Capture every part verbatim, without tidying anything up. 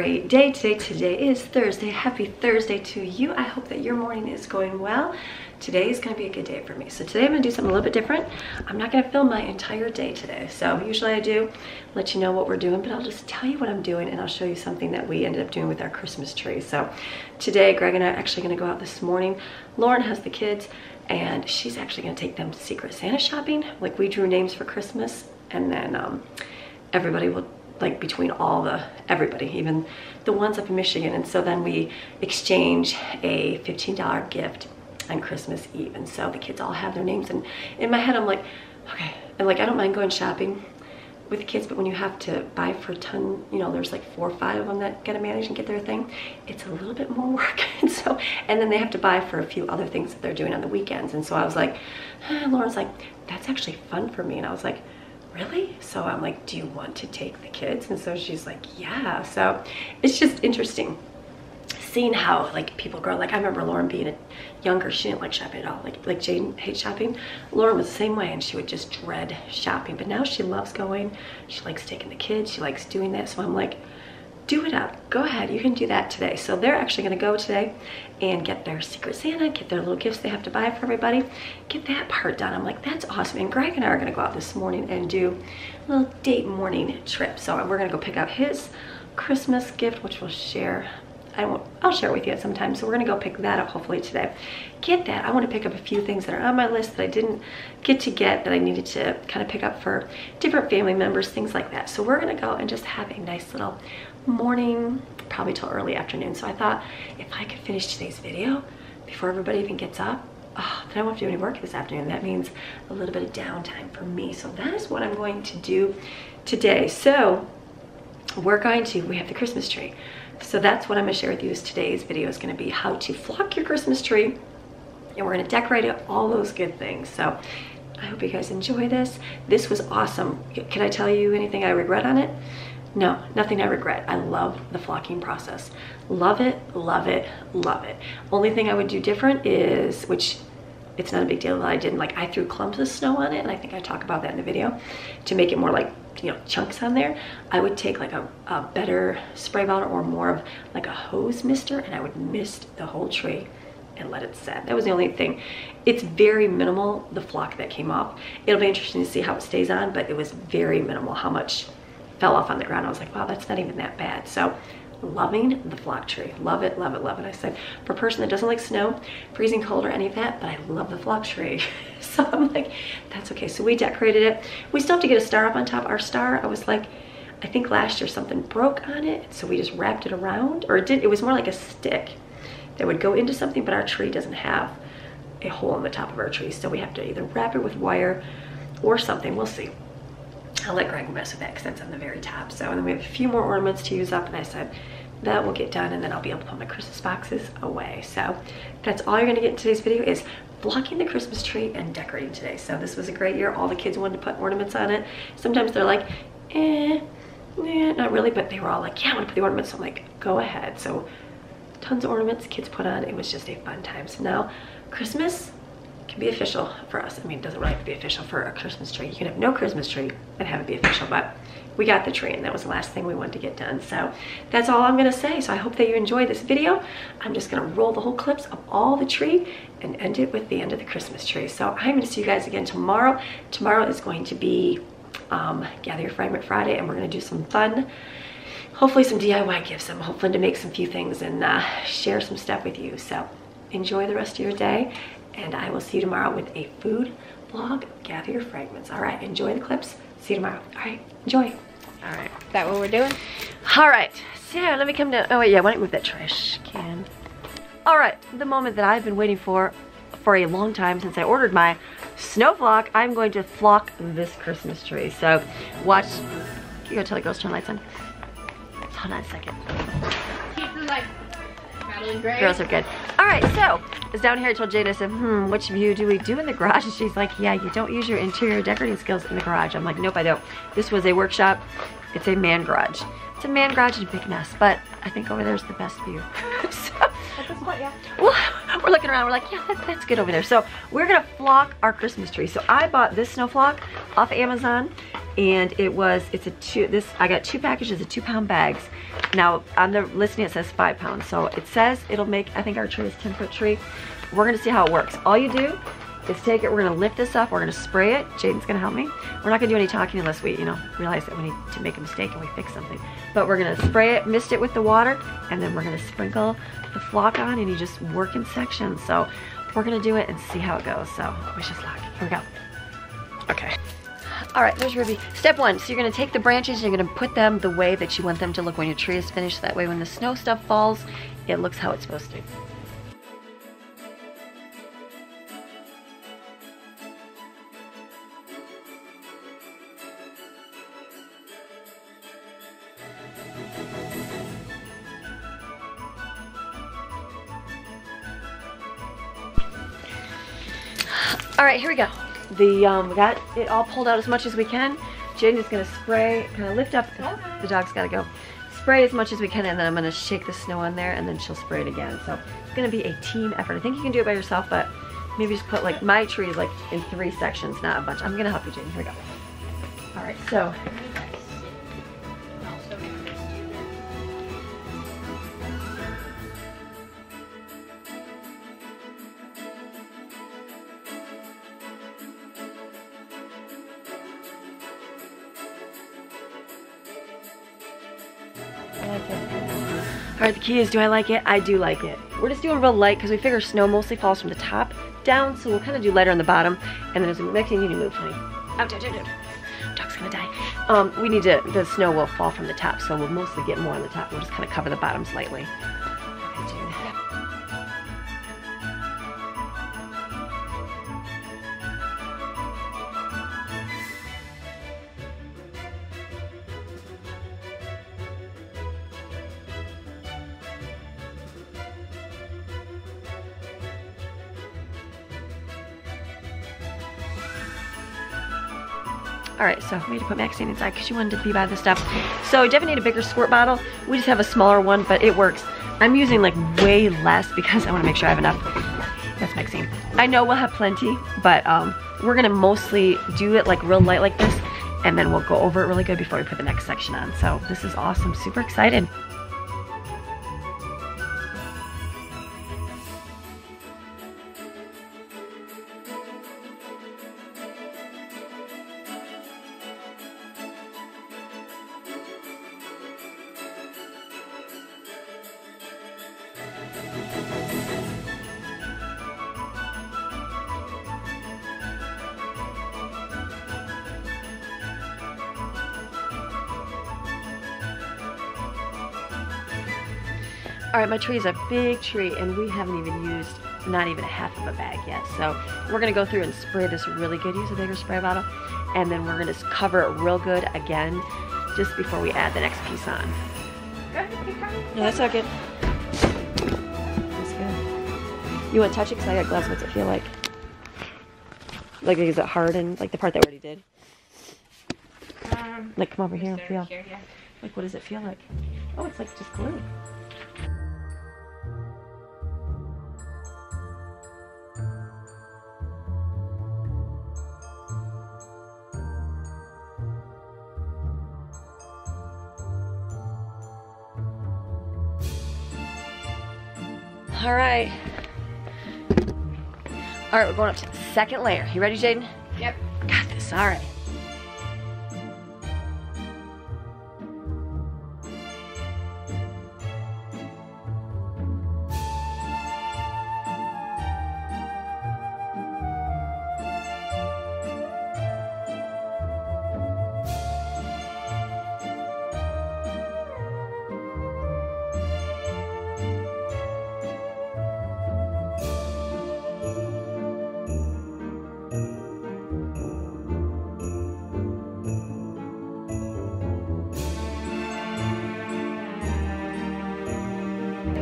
great day today. Today is Thursday. Happy Thursday to you. I hope that your morning is going well. Today is going to be a good day for me. So today I'm going to do something a little bit different. I'm not going to film my entire day today. So usually I do let you know what we're doing, but I'll just tell you what I'm doing and I'll show you something that we ended up doing with our Christmas tree. So today Greg and I are actually going to go out this morning. Lauren has the kids and she's actually going to take them Secret Santa shopping. Like, we drew names for Christmas, and then um, everybody will, like, between all the, everybody, even the ones up in Michigan. And so then we exchange a fifteen dollar gift on Christmas Eve. And so the kids all have their names, and in my head I'm like, okay. And like, I don't mind going shopping with the kids, but when you have to buy for a ton, you know, there's like four or five of them that gotta manage and get their thing, it's a little bit more work. And so, and then they have to buy for a few other things that they're doing on the weekends. And so I was like, ah, Lauren's like, that's actually fun for me. And I was like, really? So I'm like, do you want to take the kids? And so she's like, yeah. So it's just interesting seeing how, like, people grow. Like, I remember Lauren being a younger, she didn't like shopping at all. Like, like Jane hates shopping. Lauren was the same way, and she would just dread shopping. But now she loves going. She likes taking the kids. She likes doing that. So I'm like, do it up. Go ahead. You can do that today. So they're actually going to go today and get their Secret Santa, get their little gifts they have to buy for everybody, get that part done. I'm like, that's awesome. And Greg and I are going to go out this morning and do a little date morning trip. So we're going to go pick up his Christmas gift, which we'll share. I won't, I'll share it with you at some time. So we're going to go pick that up hopefully today. Get that. I want to pick up a few things that are on my list that I didn't get to get, that I needed to kind of pick up for different family members, things like that. So we're going to go and just have a nice little morning, probably till early afternoon. So I thought, if I could finish today's video before everybody even gets up, oh, then I won't have to do any work this afternoon. That means a little bit of downtime for me. So that is what I'm going to do today. So we're going to, we have the Christmas tree. So that's what I'm going to share with you. Is today's video is going to be how to flock your Christmas tree, and we're going to decorate it, all those good things. So I hope you guys enjoy this. This was awesome. Can I tell you anything I regret on it? No, nothing I regret. I love the flocking process. Love it, love it, love it. Only thing I would do different is, which it's not a big deal that I didn't, like, I threw clumps of snow on it, and I think I talk about that in the video, to make it more like, you know, chunks on there. I would take like a, a better spray bottle, or more of like a hose mister, and I would mist the whole tree and let it set. That was the only thing. It's very minimal, the flock that came off. It'll be interesting to see how it stays on, but it was very minimal how much fell off on the ground. I was like, wow, that's not even that bad. So loving the flock tree. Love it, love it, love it. I said, for a person that doesn't like snow, freezing cold, or any of that, but I love the flock tree. So I'm like, that's okay. So we decorated it. We still have to get a star up on top. Our star, I was like, I think last year something broke on it, so we just wrapped it around, or it did, it was more like a stick that would go into something, but our tree doesn't have a hole in the top of our tree, so we have to either wrap it with wire or something. We'll see. I'll let Greg mess with that because that's on the very top. So, and then we have a few more ornaments to use up, and I said that will get done, and then I'll be able to put my Christmas boxes away. So that's all you're going to get in today's video, is flocking the Christmas tree and decorating today. So this was a great year. All the kids wanted to put ornaments on it. Sometimes they're like, eh, eh, not really, but they were all like, yeah, I want to put the ornaments. So I'm like, go ahead. So tons of ornaments kids put on. It was just a fun time. So now Christmas can be official for us. I mean, it doesn't really have to be official for a Christmas tree. You can have no Christmas tree and have it be official, but we got the tree, and that was the last thing we wanted to get done. So that's all I'm gonna say. So I hope that you enjoyed this video. I'm just gonna roll the whole clips of all the tree and end it with the end of the Christmas tree. So I'm gonna see you guys again tomorrow. Tomorrow is going to be um, Gather Your Fragment Friday, and we're gonna do some fun, hopefully some D I Y gifts. I'm hoping to make some few things and uh, share some stuff with you. So enjoy the rest of your day, and I will see you tomorrow with a food vlog. Gather your fragments. All right, enjoy the clips. See you tomorrow. All right, enjoy. All right, is that what we're doing? All right, so let me come down. Oh wait, yeah, why don't you move that trash can? All right, the moment that I've been waiting for for a long time, since I ordered my snow flock. I'm going to flock this Christmas tree. So watch. You gotta tell the girls to turn the lights on. Hold on a second. Keep the lights. Girls are good. All right, so it's down here. I told Jade, I said, hmm, which view do we do in the garage? And she's like, yeah, you don't use your interior decorating skills in the garage. I'm like, nope, I don't. This was a workshop. It's a man garage. It's a man garage and a big mess, but I think over there's the best view. So, at this point, yeah. Well, we're looking around. We're like, yeah, that, that's good over there. So we're going to flock our Christmas tree. So I bought this snow flock off Amazon. and it was, it's a two, this, I got two packages of two pound bags. Now on the listing it says five pounds, so it says it'll make, I think our tree is ten foot tree. We're gonna see how it works. All you do is take it, we're gonna lift this up, we're gonna spray it, Jaden's gonna help me. We're not gonna do any talking unless we, you know, realize that we need to make a mistake and we fix something. But we're gonna spray it, mist it with the water, and then we're gonna sprinkle the flock on, and you just work in sections. So we're gonna do it and see how it goes, so wish us luck. Here we go. Okay. All right, there's Ruby. Step one, so you're gonna take the branches, and you're gonna put them the way that you want them to look when your tree is finished. That way when the snow stuff falls, it looks how it's supposed to. All right, here we go. The, um, we got it all pulled out as much as we can. Jaden is gonna spray, kind of lift up, the, the dog's gotta go. Spray as much as we can, and then I'm gonna shake the snow on there, and then she'll spray it again. So it's gonna be a team effort. I think you can do it by yourself, but maybe just put like, my trees like in three sections, not a bunch. I'm gonna help you, Jaden, here we go. All right, so. All right, the key is, do I like it? I do like it. We're just doing real light because we figure snow mostly falls from the top down, so we'll kind of do lighter on the bottom. And then as the next thing, you need to move, honey. Oh, dude, dude, dude. Dog's gonna die. Um, we need to, the snow will fall from the top, so we'll mostly get more on the top. We'll just kind of cover the bottoms lightly. All right, so we need to put Maxine inside because she wanted to be by the stuff. So you definitely need a bigger squirt bottle. We just have a smaller one, but it works. I'm using like way less because I want to make sure I have enough. That's Maxine. I know we'll have plenty, but um, we're gonna mostly do it like real light like this, and then we'll go over it really good before we put the next section on. So this is awesome, super excited. All right, my tree is a big tree, and we haven't even used not even a half of a bag yet. So we're gonna go through and spray this really good. Use a bigger spray bottle, and then we're gonna cover it real good again, just before we add the next piece on. Go ahead, keep going. No, that's not good. That's good. You want to touch it? Cause I got gloves. What's it feel like? Like, is it hardened? Like the part that we already did? Um, like, come over here and feel. Here, yeah. Like, what does it feel like? Oh, it's like just glue. All right. All right, we're going up to the second layer. You ready, Jaden? Yep. Got this. All right.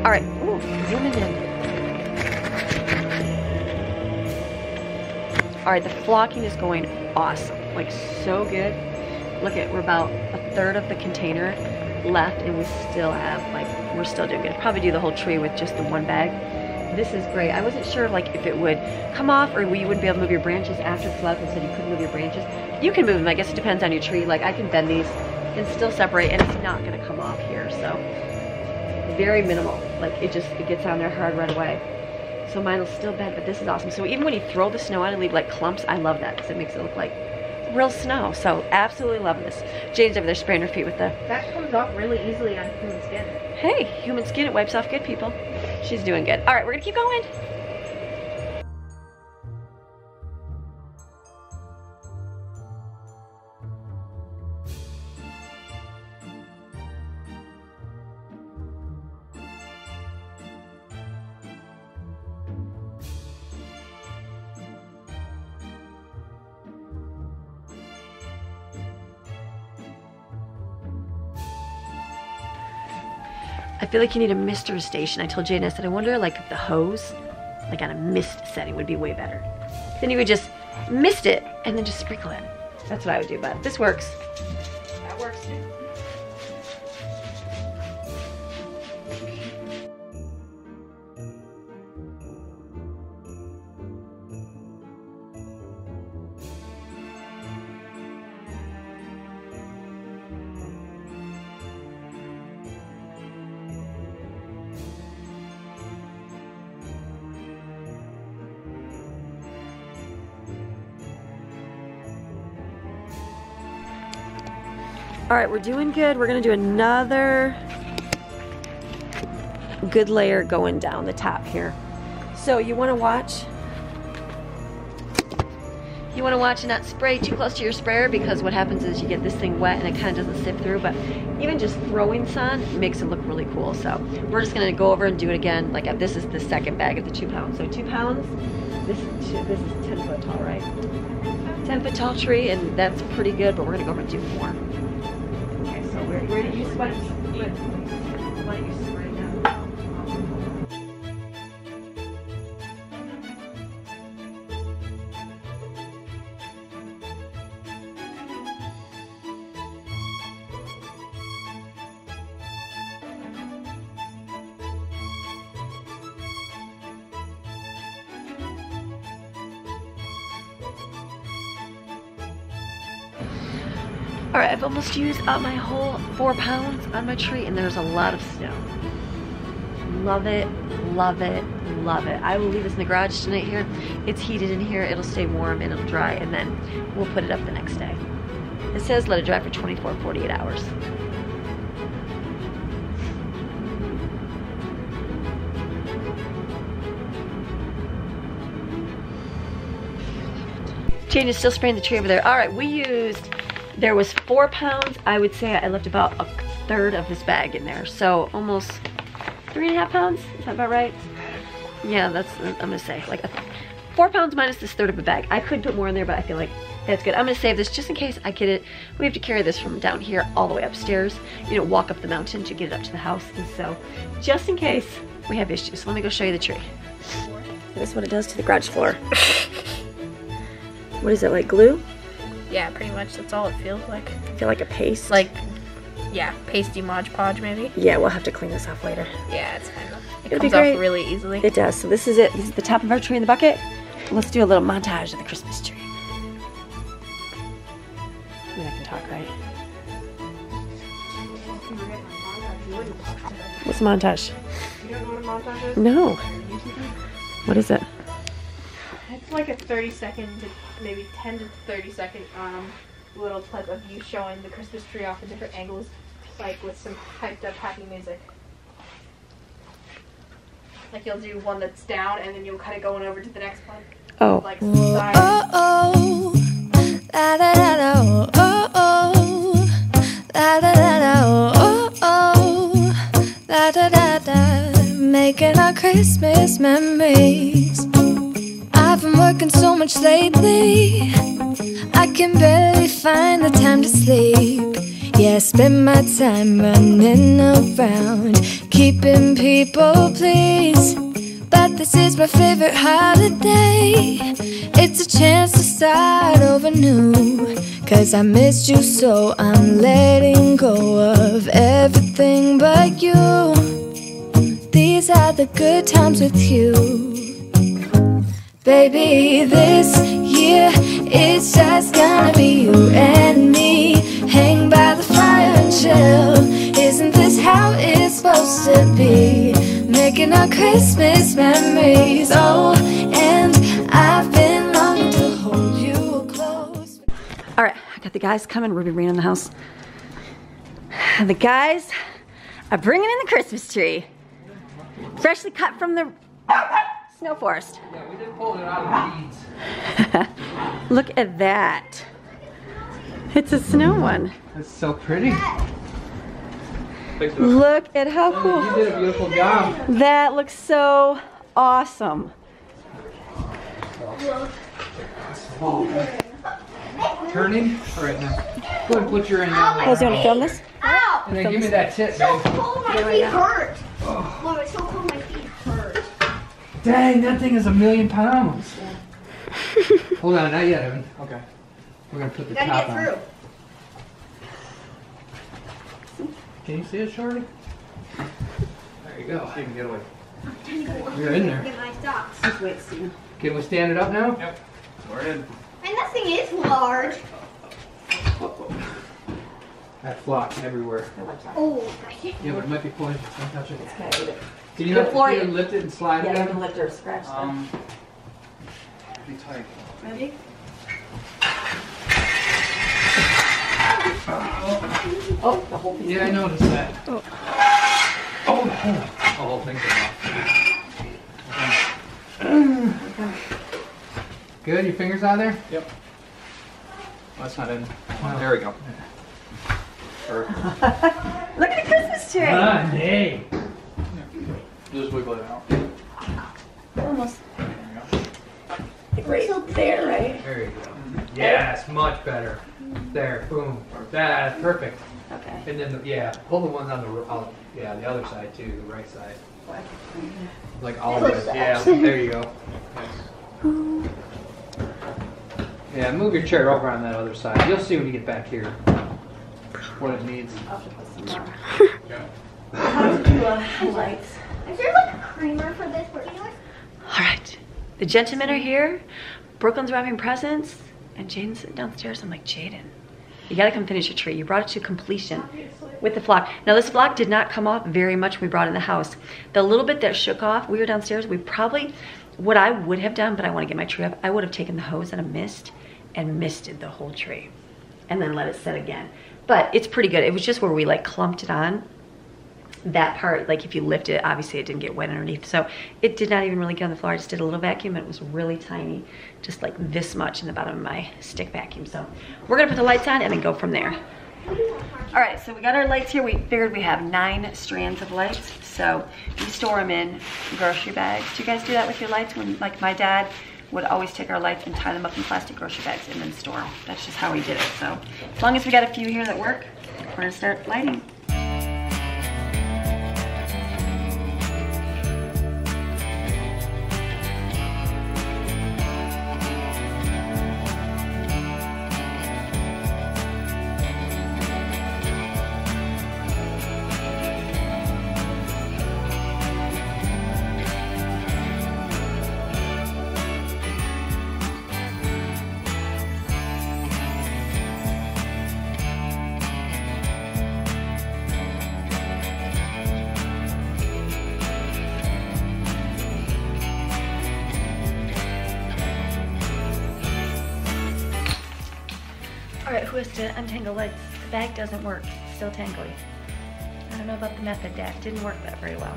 All right, ooh, zoom it in. All right, the flocking is going awesome, like so good. Look at, we're about a third of the container left, and we still have, like, we're still doing good. Probably do the whole tree with just the one bag. This is great. I wasn't sure, like, if it would come off or you wouldn't be able to move your branches after flood, and so you couldn't move your branches. You can move them, I guess it depends on your tree. Like I can bend these and still separate and it's not gonna come off here, so very minimal. Like it just, it gets on there hard right away. So mine will still bend, but this is awesome. So even when you throw the snow out and leave like clumps, I love that because it makes it look like real snow. So absolutely love this. Jane's over there spraying her feet with the... That comes off really easily on human skin. Hey, human skin, it wipes off good, people. She's doing good. All right, we're gonna keep going. I feel like you need a mister station. I told Jane, I said, I wonder like if the hose, like on a mist setting would be way better. Then you would just mist it and then just sprinkle it. That's what I would do, but this works. That works too. All right, we're doing good. We're gonna do another good layer going down the top here. So you wanna watch, you wanna watch and not spray too close to your sprayer, because what happens is you get this thing wet and it kinda doesn't sift through, but even just throwing sun makes it look really cool. So we're just gonna go over and do it again. Like this is the second bag of the two pounds. So two pounds, this, this is ten foot tall, right? ten foot tall tree, and that's pretty good, but we're gonna go over and do more. Where, where did you sweat? Why do you spray now? All right, I've almost used up my whole four pounds on my tree, and there's a lot of snow. Love it, love it, love it. I will leave this in the garage tonight here. It's heated in here, it'll stay warm and it'll dry, and then we'll put it up the next day. It says let it dry for twenty-four, forty-eight hours. Jane is still spraying the tree over there. All right, we used... There was four pounds. I would say I left about a third of this bag in there. So almost three and a half pounds. Is that about right? Yeah, that's, I'm gonna say like a, four pounds minus this third of a bag. I could put more in there, but I feel like that's good. I'm gonna save this just in case I get it. We have to carry this from down here all the way upstairs, you know, walk up the mountain to get it up to the house. And so just in case we have issues. So let me go show you the tree. This is what it does to the garage floor. What is it, like glue? Yeah, pretty much. That's all it feels like. I feel like a paste. Like, yeah, pasty Mod Podge maybe. Yeah, we'll have to clean this off later. Yeah, it's fine. It It'll comes be great. Off really easily. It does. So this is it. This is the top of our tree in the bucket. Let's do a little montage of the Christmas tree. I mean, I can talk, right? What's montage? You don't know what a montage is? No. What is it? It's like a thirty second, maybe ten to thirty second um, little clip of you showing the Christmas tree off in different angles, like with some hyped up happy music. Like you'll do one that's down and then you'll kind of go on over to the next one. Oh. Like, sorry. Oh, oh, la da da da, oh, oh, la da da da, oh, oh, la da da da, making our Christmas memories. I've been working so much lately, I can barely find the time to sleep. Yeah, I spend my time running around, keeping people pleased. But this is my favorite holiday, it's a chance to start over new. Cause I missed you so, I'm letting go of everything but you. These are the good times with you. Baby, this year it's just gonna be you and me. Hang by the fire and chill. Isn't this how it's supposed to be? Making our Christmas memories. Oh, and I've been longing to hold you close. Alright, I got the guys coming. Ruby ran in the house. The guys are bringing in the Christmas tree. Freshly cut from the snow forest. Yeah, we didn't pull it out of the weeds. Look at that. It's a snow one. It's so pretty. Look at how cool. You did a beautiful job. That looks so awesome. Turning? All right, now. Go ahead and put your hand in. You guys want to film this? Ow! And then give me that tip, man. It's so cold, my feet hurt. Oh. Mom, it's so cold, my feet hurt. Dang, that thing is a million pounds. Yeah. Hold on, not yet, Evan. Okay. We're going to put the gotta top on. Gotta get through. Can you see it, Shorty? There you go. You can get away. I'm trying to go You're in there. Get my socks. Just wait, Steve. Can we stand it up now? Yep. We're in. And this thing is large. That flock everywhere. Oh, gosh. Yeah, but it might be pulling. Don't touch it. It's it. Can you have to lift it and slide yeah, it? Yeah, you can lift or scratch it. Um, be tight. Ready? Oh. Oh, the whole piece. Yeah, I noticed that. Oh, oh, the whole, the whole thing came off. Okay. Good, your fingers out of there? Yep. Well, that's not in. Wow. There we go. Look at the Christmas tree! Ah, hey! Just wiggle it out. Almost. There you go. Right up there, right? There you go. Yes, much better. There, boom. That's perfect. Okay. And then, the, yeah, pull the ones on the, on, yeah, the other side too, the right side. What? Like all of it. Yeah, there you go. Nice. Yeah, move your chair over on that other side. You'll see when you get back here what it needs. I'll have to put some more. Yeah. How do you uh, lights? Is there like a creamer for this particular? All right. The gentlemen are here. Brooklyn's wrapping presents. And Jaden's sitting downstairs. I'm like, Jaden, you got to come finish your tree. You brought it to completion with the flock. Now, this flock did not come off very much. We brought in the house. The little bit that shook off, we were downstairs. We probably, what I would have done, but I want to get my tree up, I would have taken the hose and a mist and misted the whole tree and then let it set again. But it's pretty good. It was just where we like clumped it on. That part, like if you lift it, obviously it didn't get wet underneath. So it did not even really get on the floor. I just did a little vacuum and it was really tiny, just like this much in the bottom of my stick vacuum. So we're gonna put the lights on and then go from there. All right, so we got our lights here. We figured we have nine strands of lights. So we store them in grocery bags. Do you guys do that with your lights? When, like my dad would always take our lights and tie them up in plastic grocery bags and then store them. That's just how we did it. So as long as we got a few here that work, we're gonna start lighting. Was to untangle lights. The bag doesn't work. It's still tangly. I don't know about the method, Dad. It didn't work that very well.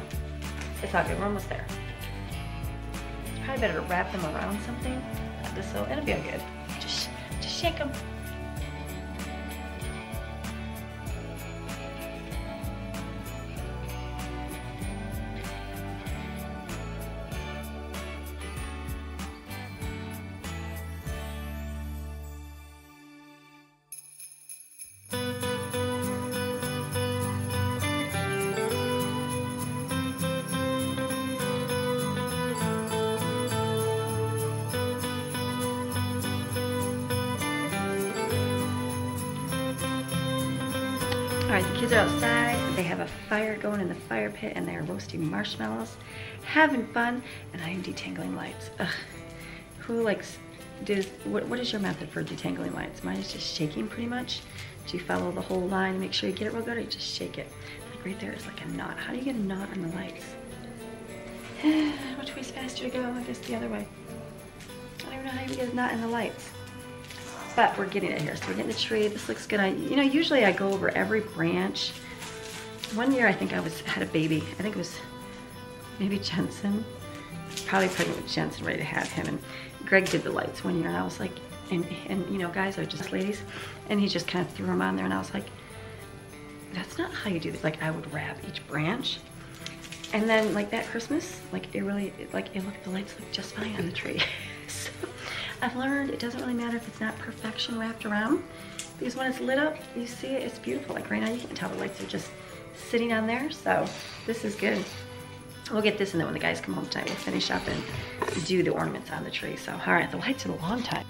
It's all good. We're almost there. It's probably better to wrap them around something. Just so it'll be all good. Just, just shake them. All right, the kids are outside. They have a fire going in the fire pit and they're roasting marshmallows, having fun, and I am detangling lights. Ugh, who likes, does, what, what is your method for detangling lines? Mine is just shaking pretty much. Do you follow the whole line, make sure you get it real good, or you just shake it? Like right there is like a knot. How do you get a knot on the lights? Which way's faster to go? I guess the other way. I don't even know how you get a knot in the lights. But we're getting it here. So we're getting the tree. This looks good. I, you know, usually I go over every branch. One year I think I was had a baby. I think it was maybe Jensen. Probably pregnant with Jensen, ready to have him. And Greg did the lights one year, and I was like, and, and you know, guys are just ladies. And he just kind of threw them on there, and I was like, that's not how you do this. Like, I would wrap each branch. And then like that Christmas, like it really, it, like it looked, the lights looked just fine on the tree. So I've learned it doesn't really matter if it's not perfection wrapped around, because when it's lit up, you see it, it's beautiful. Like right now, you can tell the lights are just sitting on there. So this is good. We'll get this, and then when the guys come home tonight, we'll finish up and do the ornaments on the tree. So, all right, the lights are a long time.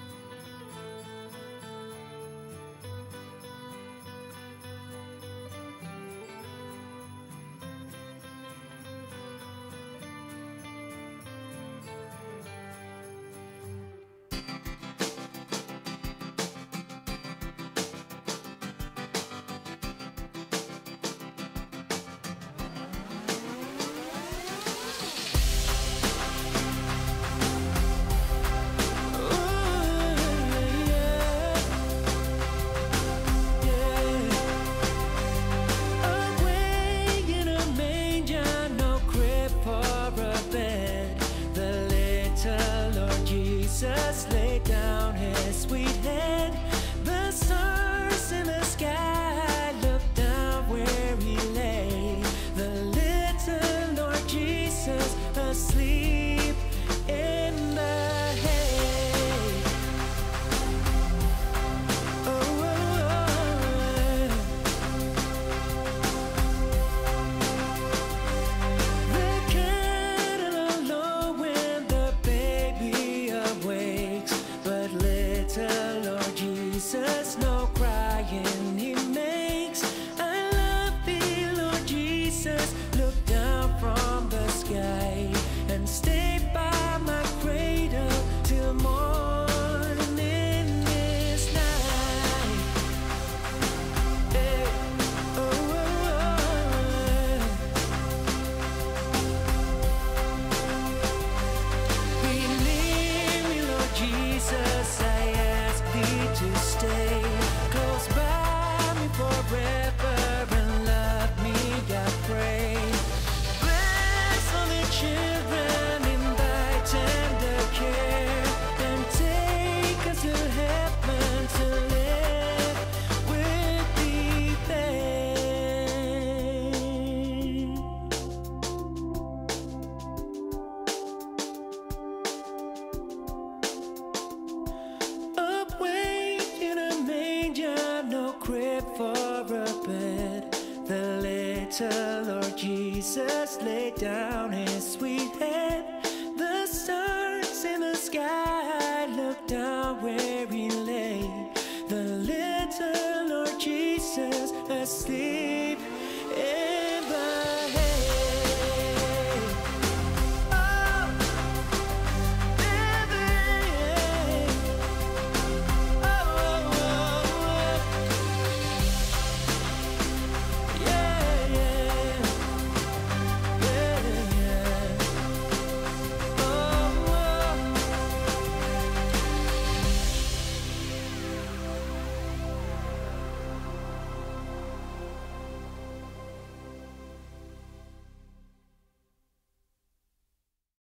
Lord Jesus laid down his sweet head. The stars in the sky looked down where he lay. The little Lord Jesus asleep.